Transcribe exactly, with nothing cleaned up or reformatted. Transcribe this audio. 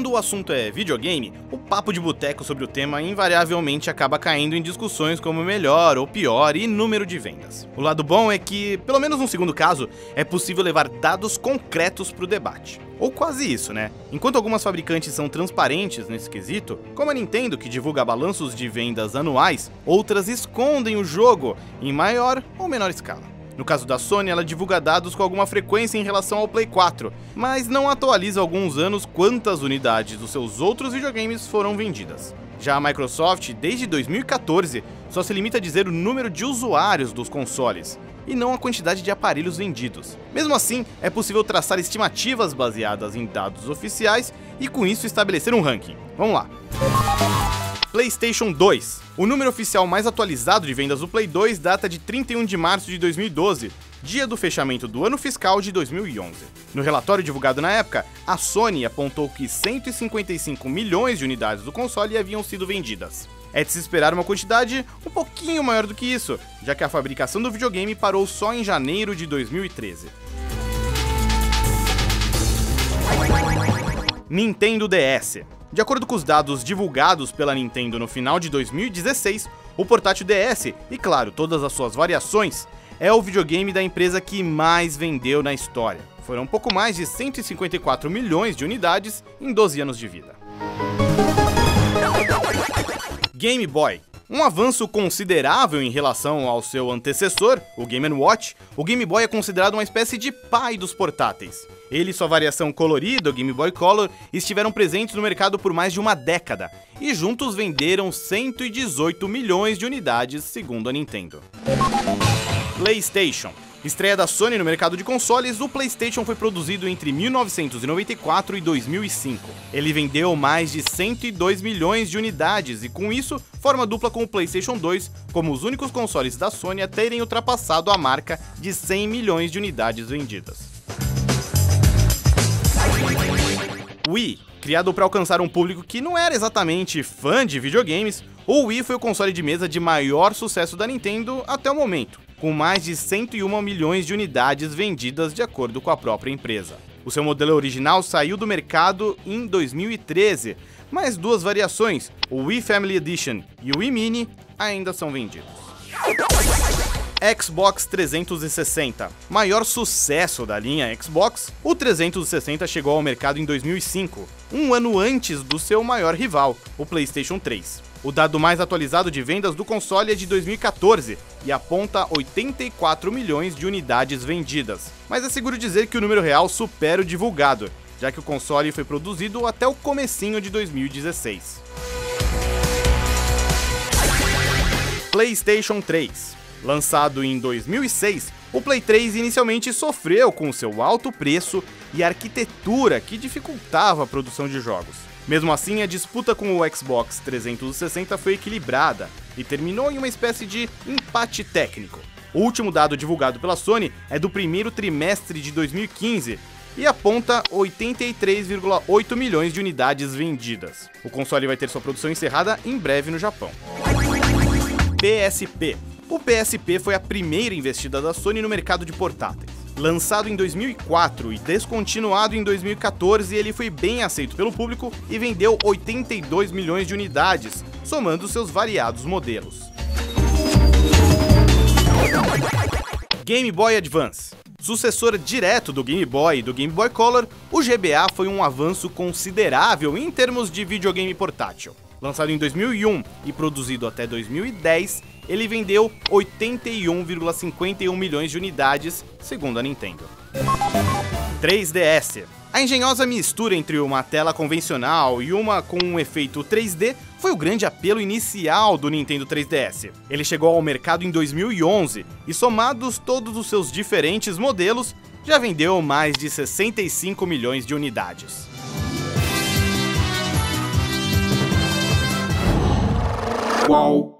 Quando o assunto é videogame, o papo de boteco sobre o tema invariavelmente acaba caindo em discussões como melhor ou pior e número de vendas. O lado bom é que, pelo menos no segundo caso, é possível levar dados concretos para o debate. Ou quase isso, né? Enquanto algumas fabricantes são transparentes nesse quesito, como a Nintendo, que divulga balanços de vendas anuais, outras escondem o jogo em maior ou menor escala. No caso da Sony, ela divulga dados com alguma frequência em relação ao Play quatro, mas não atualiza há alguns anos quantas unidades dos seus outros videogames foram vendidas. Já a Microsoft, desde dois mil e quatorze, só se limita a dizer o número de usuários dos consoles, e não a quantidade de aparelhos vendidos. Mesmo assim, é possível traçar estimativas baseadas em dados oficiais e com isso estabelecer um ranking. Vamos lá! PlayStation dois. O número oficial mais atualizado de vendas do Play dois data de trinta e um de março de dois mil e doze, dia do fechamento do ano fiscal de dois mil e onze. No relatório divulgado na época, a Sony apontou que cento e cinquenta e cinco milhões de unidades do console haviam sido vendidas. É de se esperar uma quantidade um pouquinho maior do que isso, já que a fabricação do videogame parou só em janeiro de dois mil e treze. Nintendo D S. De acordo com os dados divulgados pela Nintendo no final de dois mil e dezesseis, o portátil D S, e claro, todas as suas variações, é o videogame da empresa que mais vendeu na história. Foram pouco mais de cento e cinquenta e quatro milhões de unidades em doze anos de vida. Game Boy. Um avanço considerável em relação ao seu antecessor, o Game and Watch, o Game Boy é considerado uma espécie de pai dos portáteis. Ele e sua variação colorida, o Game Boy Color, estiveram presentes no mercado por mais de uma década, e juntos venderam cento e dezoito milhões de unidades, segundo a Nintendo. PlayStation. Estreia da Sony no mercado de consoles, o PlayStation foi produzido entre mil novecentos e noventa e quatro e dois mil e cinco. Ele vendeu mais de cento e dois milhões de unidades e, com isso, forma dupla com o PlayStation dois, como os únicos consoles da Sony a terem ultrapassado a marca de cem milhões de unidades vendidas. Wii. Criado para alcançar um público que não era exatamente fã de videogames, o Wii foi o console de mesa de maior sucesso da Nintendo até o momento, com mais de cento e um milhões de unidades vendidas de acordo com a própria empresa. O seu modelo original saiu do mercado em dois mil e treze, mas duas variações, o Wii Family Edition e o Wii Mini, ainda são vendidos. Xbox trezentos e sessenta. Maior sucesso da linha Xbox, o trezentos e sessenta chegou ao mercado em dois mil e cinco, um ano antes do seu maior rival, o PlayStation três. O dado mais atualizado de vendas do console é de dois mil e quatorze e aponta oitenta e quatro milhões de unidades vendidas, mas é seguro dizer que o número real supera o divulgado, já que o console foi produzido até o comecinho de dois mil e dezesseis. PlayStation três. Lançado em dois mil e seis, o Play três inicialmente sofreu com seu alto preço e arquitetura que dificultava a produção de jogos. Mesmo assim, a disputa com o Xbox trezentos e sessenta foi equilibrada e terminou em uma espécie de empate técnico. O último dado divulgado pela Sony é do primeiro trimestre de dois mil e quinze e aponta oitenta e três vírgula oito milhões de unidades vendidas. O console vai ter sua produção encerrada em breve no Japão. P S P. O P S P foi a primeira investida da Sony no mercado de portáteis. Lançado em dois mil e quatro e descontinuado em dois mil e quatorze, ele foi bem aceito pelo público e vendeu oitenta e dois milhões de unidades, somando seus variados modelos. Game Boy Advance. Sucessor direto do Game Boy e do Game Boy Color, o G B A foi um avanço considerável em termos de videogame portátil. Lançado em dois mil e um e produzido até dois mil e dez, ele vendeu oitenta e um vírgula cinquenta e um milhões de unidades, segundo a Nintendo. três D S. A engenhosa mistura entre uma tela convencional e uma com um efeito três D foi o grande apelo inicial do Nintendo três D S. Ele chegou ao mercado em dois mil e onze e, somados todos os seus diferentes modelos, já vendeu mais de sessenta e cinco milhões de unidades. Uau!